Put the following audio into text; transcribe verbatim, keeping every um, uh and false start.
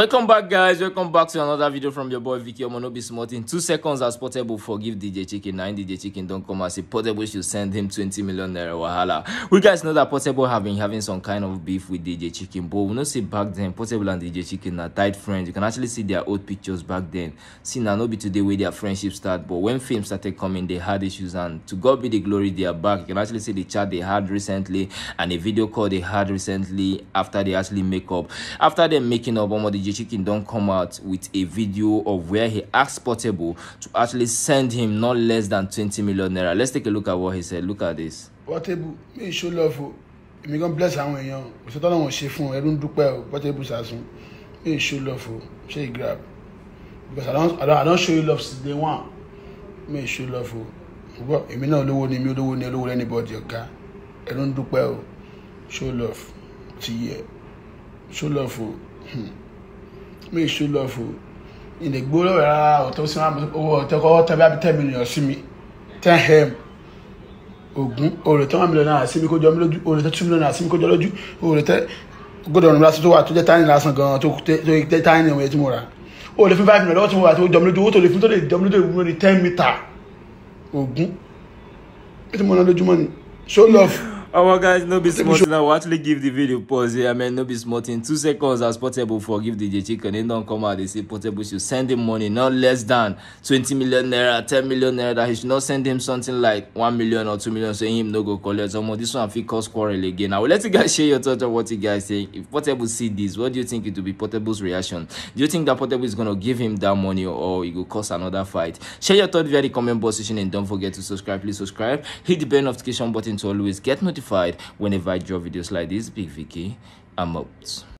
Welcome back, guys. Welcome back to another video from your boy Vicky. I'm gonna be smart in two seconds as Portable forgive D J Chicken. Now, D J Chicken don't come and say Portable should send him twenty million naira wahala. We guys know that Portable have been having some kind of beef with D J Chicken, but we know see back then Portable and D J Chicken are tight friends. You can actually see their old pictures back then. See now, no be today where their friendship start, but when fame started coming, they had issues, and to God be the glory, they are back. You can actually see the chat they had recently and a video call they had recently after they actually make up. After them making up, almost D J Chicken don't come out with a video of where he asked Portable to actually send him not less than twenty million naira. Let's take a look at what he said. Look at this. Portable, me show love for me. God bless our young. We said that one chef from Erun Dupe. Portable Sasun. Me show love for. She grab because I don't, I don't, I don't show you love since day one. Me show love for. But me not low, me not low, me not low anybody. Okay. Erun Dupe. Show love. See, show love for. Me show love for in the goal or to some or to go to be ten million see me ten him ogun or to one million naira see me ko jo mi loju or to two million naira see me ko jo loju or to go down last to wa to ten last gan to to ten we ti mo ra o le five million lo ti mo wa to jo mi loju o to le fun to le jo mi loju ni ten meter ogun ti mo na loju mo ni show love. Our guys, no be smart now. We actually give the video pause here. I mean, no be smart in two seconds as Portable forgive D J Chicken. They don't come out. They say Portable should send him money, not less than twenty million naira, ten million naira. That he should not send him something like one million or two million, saying him no go collect. So, this one fit cause quarrel again. I will let you guys share your thoughts on what you guys think. If Portable see this, what do you think it will be Portable's reaction? Do you think that Portable is going to give him that money or it will cause another fight? Share your thoughts via the comment box section and don't forget to subscribe. Please subscribe. Hit the bell notification button to always get notified whenever I draw videos like this. Big Vicky, I'm out.